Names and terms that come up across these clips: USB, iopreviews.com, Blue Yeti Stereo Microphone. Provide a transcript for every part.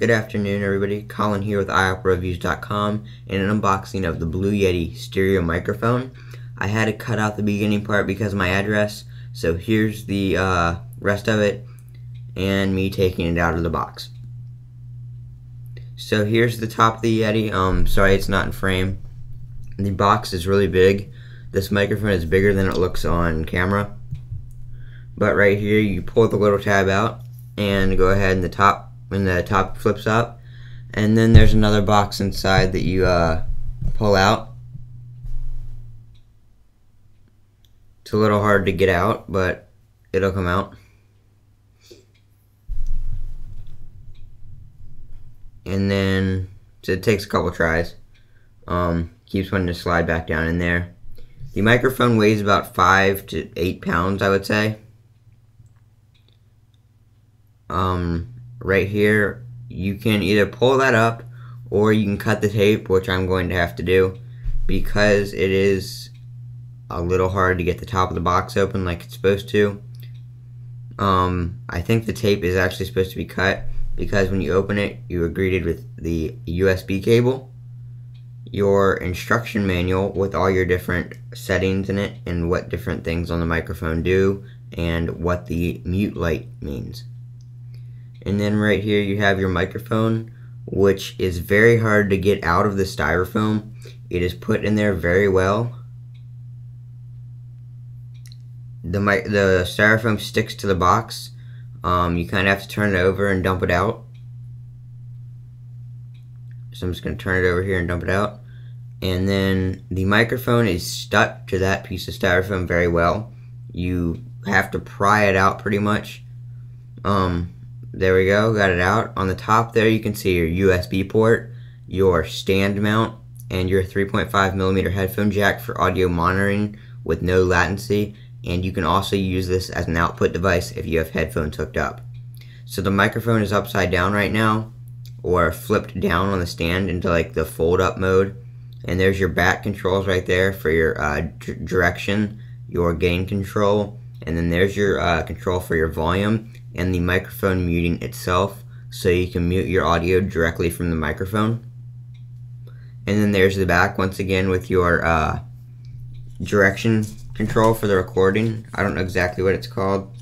Good afternoon, everybody. Colin here with iopreviews.com and an unboxing of the Blue Yeti Stereo Microphone. I had to cut out the beginning part because of my address, so here's the rest of it and me taking it out of the box. So here's the top of the Yeti. Sorry it's not in frame. The box is really big. This microphone is bigger than it looks on camera. But right here, you pull the little tab out and go ahead and the top flips up, and then there's another box inside that you pull out. It's a little hard to get out, but it'll come out. And then so it takes a couple tries. Keeps wanting to slide back down in there. The microphone weighs about 5 to 8 pounds, I would say. Right here, you can either pull that up or you can cut the tape, which I'm going to have to do because it is a little hard to get the top of the box open like it's supposed to. I think the tape is actually supposed to be cut because when you open it, you are greeted with the USB cable, your instruction manual with all your different settings in it and what different things on the microphone do and what the mute light means. And then right here you have your microphone, which is very hard to get out of the styrofoam. It is put in there very well. The styrofoam sticks to the box. You kind of have to turn it over and dump it out. So I'm just going to turn it over here and dump it out. And then the microphone is stuck to that piece of styrofoam very well. You have to pry it out pretty much. There we go, got it out. On the top there you can see your USB port, your stand mount, and your 3.5mm headphone jack for audio monitoring with no latency, and you can also use this as an output device if you have headphones hooked up. So the microphone is upside down right now, or flipped down on the stand into like the fold up mode, and there's your back controls right there for your direction, your gain control, and then there's your control for your volume and the microphone muting itself, so you can mute your audio directly from the microphone. And then there's the back once again with your direction control for the recording. I don't know exactly what it's called.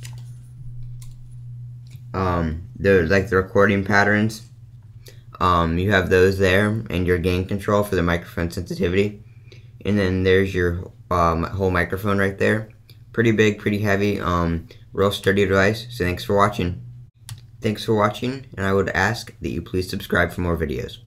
There's like the recording patterns. You have those there, and your gain control for the microphone sensitivity. And then there's your whole microphone right there. Pretty big, pretty heavy, real sturdy device. So thanks for watching. And I would ask that you please subscribe for more videos.